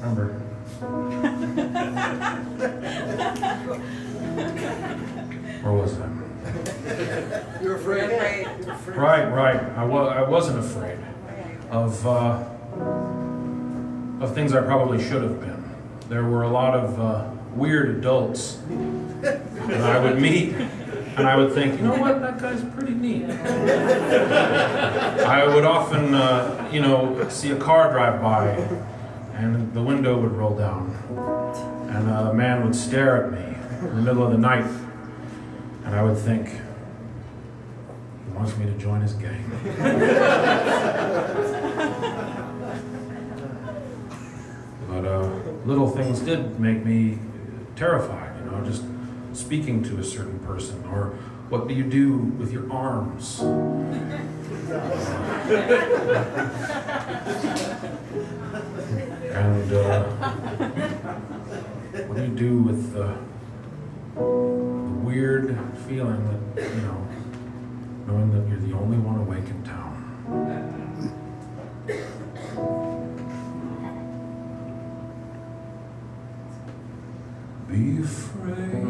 Number. Where was I? You're afraid. Right. I wasn't afraid of things I probably should have been. There were a lot of weird adults that I would meet, and I would think, you know what, that guy's pretty neat. I would often, see a car drive by, and the window would roll down, and a man would stare at me in the middle of the night, and I would think, he wants me to join his gang. But little things did make me terrified, just speaking to a certain person, or what do you do with your arms? And what do you do with the weird feeling that, knowing that you're the only one awake in town? Be afraid.